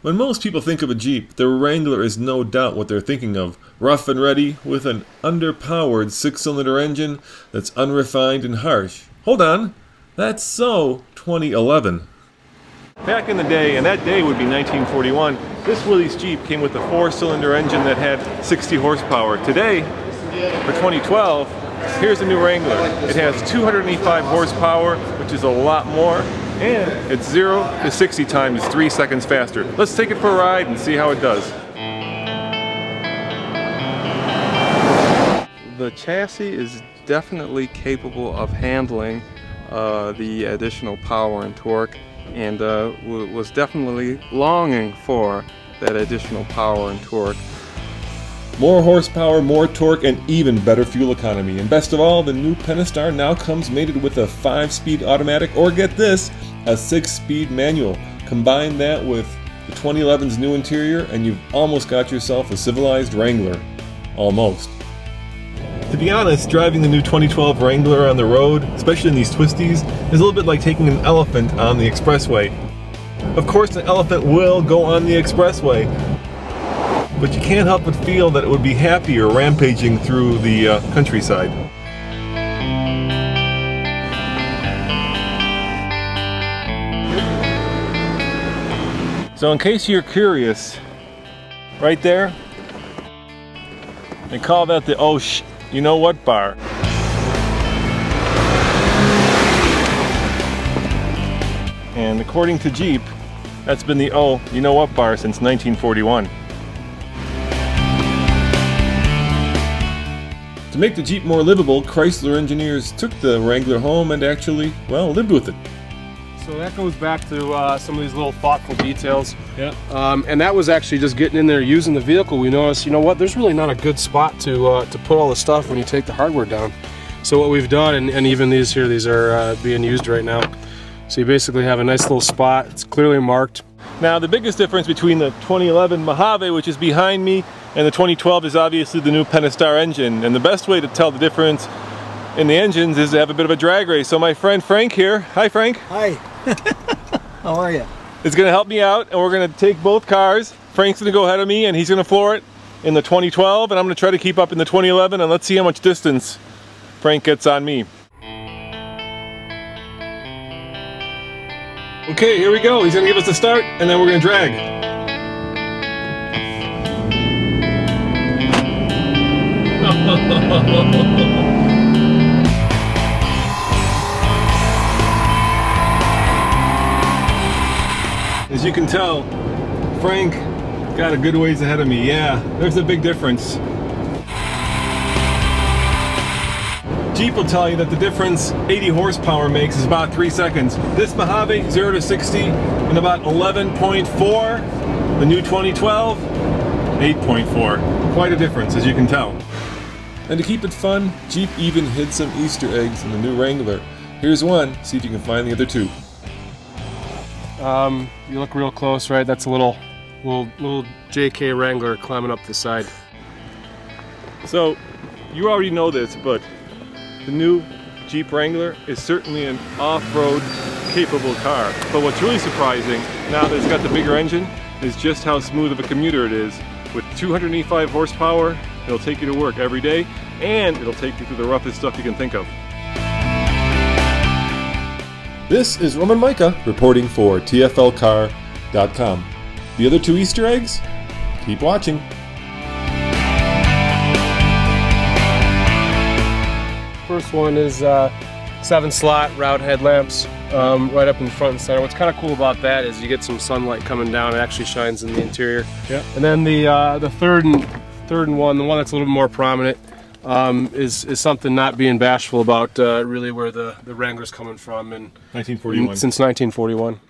When most people think of a Jeep, the Wrangler is no doubt what they're thinking of. Rough and ready, with an underpowered 6-cylinder engine that's unrefined and harsh. Hold on, that's so 2011. Back in the day, and that day would be 1941, this Willys Jeep came with a 4-cylinder engine that had 60 horsepower. Today, for 2012, here's the new Wrangler. It has 285 horsepower, which is a lot more, and it's 0 to 60 times 3 seconds faster. Let's take it for a ride and see how it does. The chassis is definitely capable of handling the additional power and torque, and was definitely longing for that additional power and torque. More horsepower, more torque, and even better fuel economy. And best of all, the new Pentastar now comes mated with a 5-speed automatic, or get this, a 6-speed manual. Combine that with the 2011's new interior and you've almost got yourself a civilized Wrangler. Almost. To be honest, driving the new 2012 Wrangler on the road, especially in these twisties, is a little bit like taking an elephant on the expressway. Of course, an elephant will go on the expressway, but you can't help but feel that it would be happier rampaging through the countryside. So in case you're curious, right there, they call that the oh sh you know what bar. And according to Jeep, that's been the oh you know what bar since 1941. To make the Jeep more livable, Chrysler engineers took the Wrangler home and actually, well, lived with it. So that goes back to some of these little thoughtful details. Yeah. And that was actually just getting in there using the vehicle. We noticed, you know what, there's really not a good spot to put all the stuff when you take the hardware down. So what we've done, and even these here, these are being used right now. So you basically have a nice little spot. It's clearly marked. Now the biggest difference between the 2011 Mojave, which is behind me, and the 2012 is obviously the new Pentastar engine. And the best way to tell the difference in the engines is to have a bit of a drag race. So my friend Frank here, hi Frank. Hi, how are you? Is gonna help me out, and we're gonna take both cars. Frank's gonna go ahead of me and he's gonna floor it in the 2012, and I'm gonna try to keep up in the 2011, and let's see how much distance Frank gets on me. Okay, here we go. He's going to give us a start, and then we're going to drag. As you can tell, Frank got a good ways ahead of me. Yeah, there's a big difference. Jeep will tell you that the difference 80 horsepower makes is about 3 seconds. This Mojave, 0 to 60 in about 11.4. The new 2012, 8.4. Quite a difference, as you can tell. And to keep it fun, Jeep even hid some Easter eggs in the new Wrangler. Here's one, see if you can find the other two. You look real close, right? That's a little JK Wrangler climbing up the side. So, you already know this, but the new Jeep Wrangler is certainly an off-road capable car. But what's really surprising, now that it's got the bigger engine, is just how smooth of a commuter it is. With 285 horsepower, it'll take you to work every day, and it'll take you through the roughest stuff you can think of. This is Roman Mica reporting for TFLCar.com. The other two Easter eggs? Keep watching. First one is 7-slot round headlamps right up in front and center. What's kind of cool about that is you get some sunlight coming down. It actually shines in the interior. Yeah. And then the third one, the one that's a little bit more prominent, is something not being bashful about. Really, where the Wrangler's coming from, and 1941. Since 1941.